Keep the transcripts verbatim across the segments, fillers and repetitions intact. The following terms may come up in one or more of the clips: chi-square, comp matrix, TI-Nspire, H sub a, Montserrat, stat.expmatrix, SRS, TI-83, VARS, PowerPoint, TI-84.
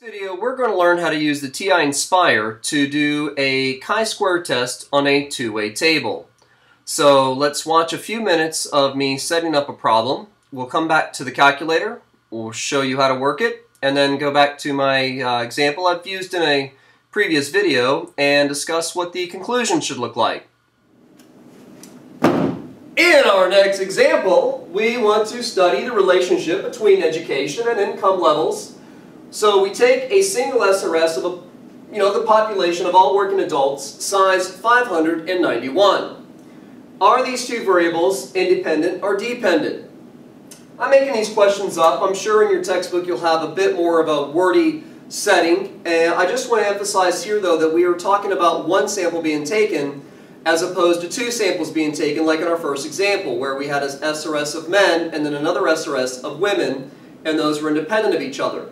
In this video, we're going to learn how to use the T I-Nspire to do a chi-square test on a two-way table. So let's watch a few minutes of me setting up a problem. We'll come back to the calculator, we'll show you how to work it, and then go back to my uh, example I've used in a previous video and discuss what the conclusion should look like. In our next example, we want to study the relationship between education and income levels. So we take a single S R S of a, you know, the population of all working adults, size five hundred ninety-one. Are these two variables independent or dependent? I'm making these questions up. I'm sure in your textbook you'll have a bit more of a wordy setting. And I just want to emphasize here, though, that we are talking about one sample being taken as opposed to two samples being taken, like in our first example, where we had an S R S of men and then another S R S of women, and those were independent of each other.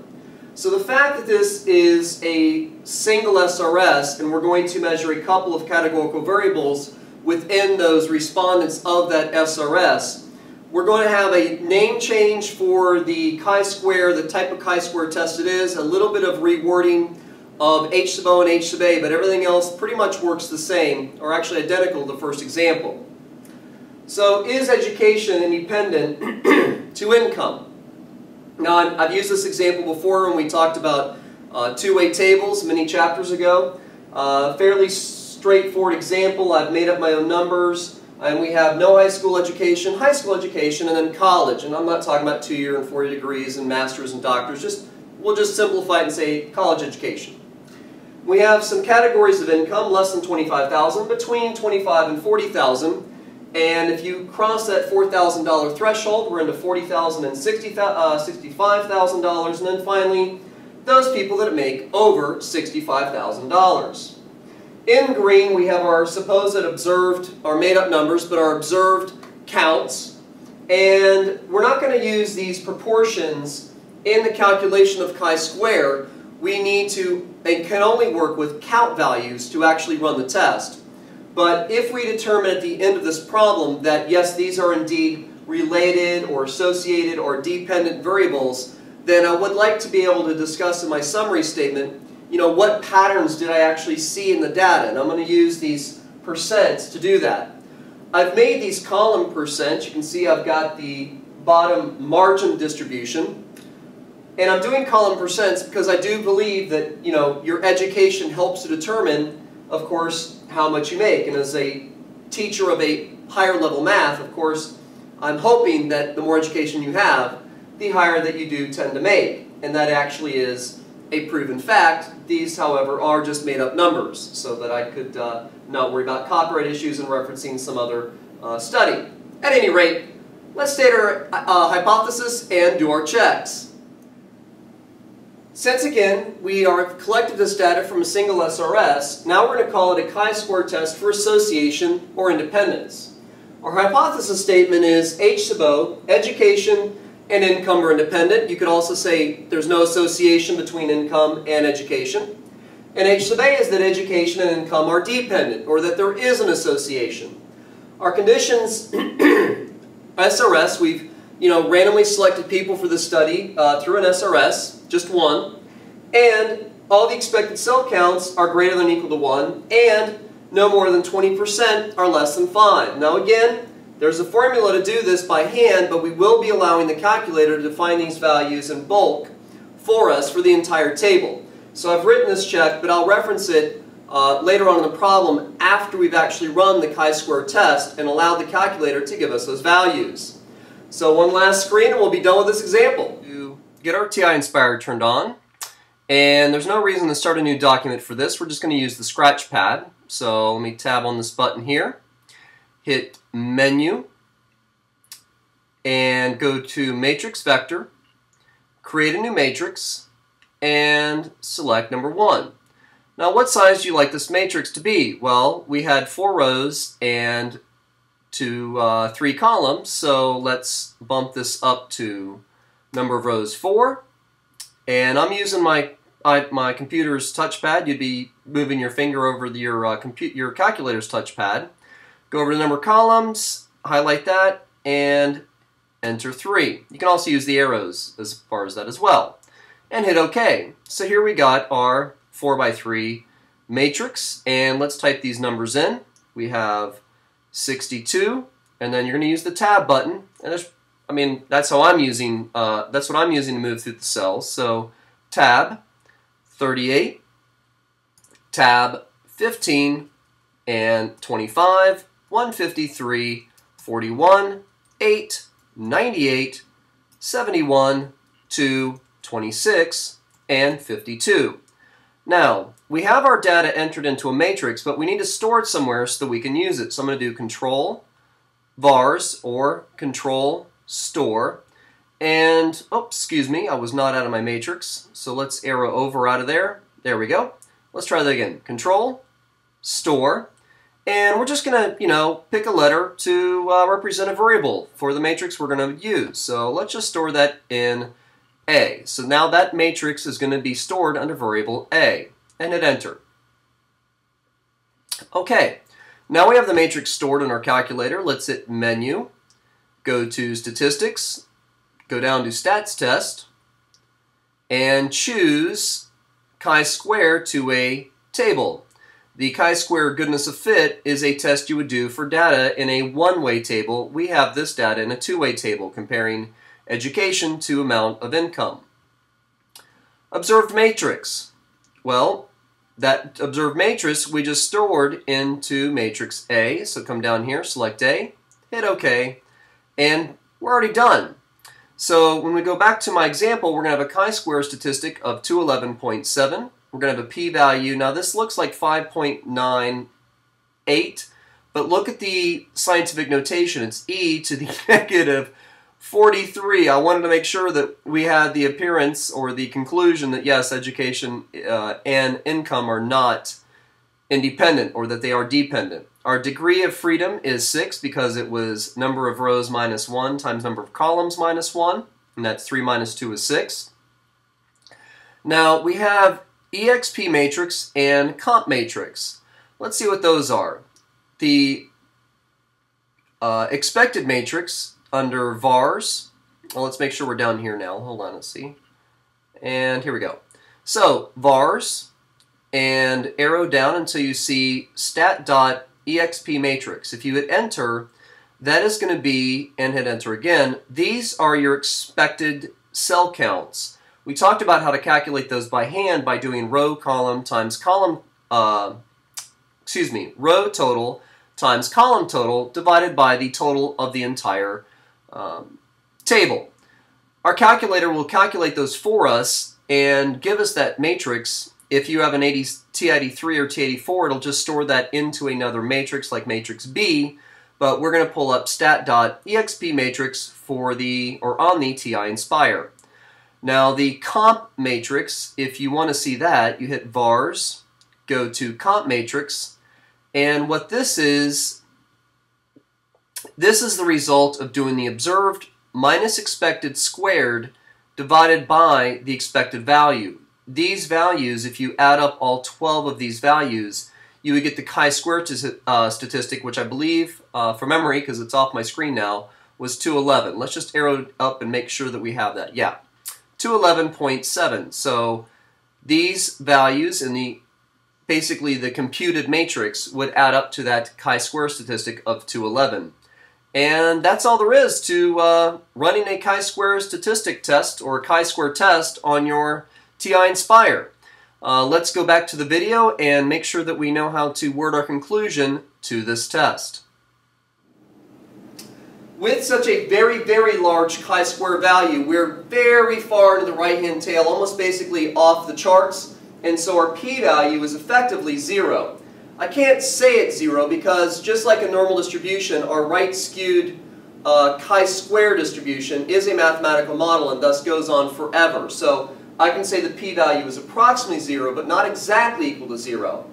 So the fact that this is a single S R S and we're going to measure a couple of categorical variables within those respondents of that S R S, we're going to have a name change for the chi-square, the type of chi-square test it is, a little bit of rewording of H sub O and H sub A, but everything else pretty much works the same, or actually identical to the first example. So is education independent to income? Now, I've used this example before when we talked about uh, two-way tables many chapters ago. Uh, fairly straightforward example. I've made up my own numbers, and we have no high school education, high school education, and then college. And I'm not talking about two-year and four-year degrees and masters and doctors. Just we'll just simplify it and say college education. We have some categories of income: less than twenty-five thousand dollars, between twenty-five thousand dollars and forty thousand dollars. And if you cross that four thousand dollar threshold, we're into forty thousand dollars and sixty-five thousand dollars, and then finally, those people that make over sixty-five thousand dollars. In green, we have our supposed observed, our made-up numbers, but our observed counts. And we're not going to use these proportions in the calculation of chi-square. We need to, and can only work with count values to actually run the test. But if we determine at the end of this problem that, yes, these are indeed related or associated or dependent variables, then I would like to be able to discuss in my summary statement, you know, what patterns did I actually see in the data? And I'm going to use these percents to do that. I've made these column percents. You can see I've got the bottom margin distribution. And I'm doing column percents because I do believe that, you know, your education helps to determine, of course, how much you make. And as a teacher of a higher level math, of course, I'm hoping that the more education you have, the higher that you do tend to make. And that actually is a proven fact. These, however, are just made up numbers, so that I could uh, not worry about copyright issues and referencing some other uh, study. At any rate, let's state our uh, hypothesis and do our checks. Since, again, we are collected this data from a single S R S, now we're going to call it a chi-square test for association or independence. Our hypothesis statement is H sub O, education and income are independent. You could also say there's no association between income and education. And H sub A is that education and income are dependent, or that there is an association. Our conditions, S R S, we've you know, randomly selected people for the study uh, through an S R S, just one, and all the expected cell counts are greater than or equal to one, and no more than twenty percent are less than five. Now again, there's a formula to do this by hand, but we will be allowing the calculator to define these values in bulk for us for the entire table. So I've written this check, but I'll reference it uh, later on in the problem after we've actually run the chi-square test and allowed the calculator to give us those values. So one last screen and we'll be done with this example. You get our T I-Nspire turned on, and there's no reason to start a new document for this. We're just going to use the scratch pad. So let me tab on this button here, hit menu, and go to matrix vector, create a new matrix, and select number one. Now what size do you like this matrix to be? Well, we had four rows and to uh, three columns, so let's bump this up to number of rows four. And I'm using my I, my computer's touchpad. You'd be moving your finger over the, your uh, computer your calculator's touchpad. Go over to number columns, highlight that, and enter three. You can also use the arrows as far as that as well. and hit OK. So here we got our four by three matrix, and let's type these numbers in. We have sixty-two, and then you're going to use the tab button, and there's, I mean, that's how I'm using, uh, that's what I'm using to move through the cells. So tab thirty-eight, tab fifteen, and twenty-five, one fifty-three, forty-one, eight, ninety-eight, seventy-one, two, twenty-six, and fifty-two. Now, we have our data entered into a matrix, but we need to store it somewhere so that we can use it. So I'm going to do Control VARS or Control Store. And, oh, excuse me, I was not out of my matrix. So let's arrow over out of there. There we go. Let's try that again. Control Store. And we're just going to, you know, pick a letter to uh, represent a variable for the matrix we're going to use. So let's just store that in A. So now that matrix is going to be stored under variable A. And hit Enter. Okay. Now we have the matrix stored in our calculator. Let's hit Menu. Go to Statistics. Go down to Stats Test. And choose chi-square to a table. The chi-square goodness of fit is a test you would do for data in a one-way table. We have this data in a two-way table comparing education to amount of income. Observed matrix. Well, that observed matrix we just stored into matrix A. So come down here, select A, hit OK, and we're already done. So when we go back to my example, we're going to have a chi-square statistic of two eleven point seven. We're going to have a p-value. Now this looks like five point nine eight, but look at the scientific notation. It's e to the negative forty-three. I wanted to make sure that we had the appearance or the conclusion that yes, education uh, and income are not independent, or that they are dependent. Our degree of freedom is six because it was number of rows minus one times number of columns minus one, and that's three minus two is six. Now we have exp matrix and comp matrix. Let's see what those are. The uh, expected matrix under VARS. Well, let's make sure we're down here now. Hold on, let's see. And here we go. So VARS, and arrow down until you see stat.expmatrix. If you hit Enter, that is going to be, and hit Enter again, these are your expected cell counts. We talked about how to calculate those by hand by doing row column times column, uh, excuse me, row total times column total divided by the total of the entire um, table. Our calculator will calculate those for us and give us that matrix. If you have an T I eighty-three or T I eighty-four, it'll just store that into another matrix like matrix B, but we're going to pull up stat.expmatrix for the, or on the T I-Nspire. Now the comp matrix, if you want to see that, you hit VARS, go to comp matrix, and what this is, this is the result of doing the observed minus expected squared divided by the expected value. These values, if you add up all twelve of these values, you would get the chi-square uh, statistic, which I believe, uh, from memory, because it's off my screen now, was two eleven. Let's just arrow up and make sure that we have that. Yeah. two eleven point seven. So these values in the basically the computed matrix would add up to that chi-square statistic of two eleven. And that's all there is to uh, running a chi-square statistic test or chi-square test on your T I-Nspire. Uh, let's go back to the video and make sure that we know how to word our conclusion to this test. With such a very, very large chi-square value, we're very far to the right-hand tail, almost basically off the charts, and so our p-value is effectively zero. I can't say it's zero because just like a normal distribution, our right-skewed uh, chi-square distribution is a mathematical model and thus goes on forever. So I can say the p-value is approximately zero, but not exactly equal to zero.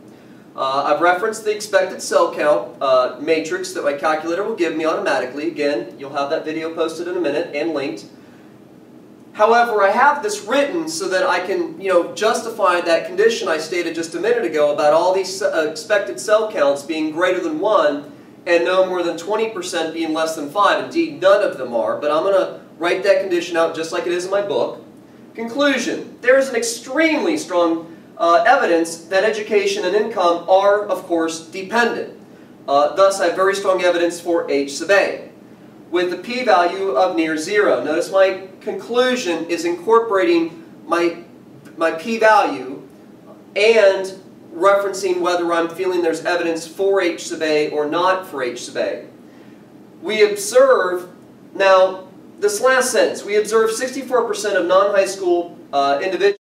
Uh, I've referenced the expected cell count uh, matrix that my calculator will give me automatically. Again, you'll have that video posted in a minute and linked. However, I have this written so that I can, you know, justify that condition I stated just a minute ago about all these uh, expected cell counts being greater than one and no more than twenty percent being less than five. Indeed, none of them are, but I'm going to write that condition out just like it is in my book. Conclusion. There is an extremely strong uh, evidence that education and income are, of course, dependent. Uh, thus, I have very strong evidence for H sub a with the p-value of near zero. Notice my conclusion is incorporating my, my p-value and referencing whether I'm feeling there's evidence for H sub a or not for H sub a. We observe, now, this last sentence, we observe sixty-four percent of non-high school uh, individuals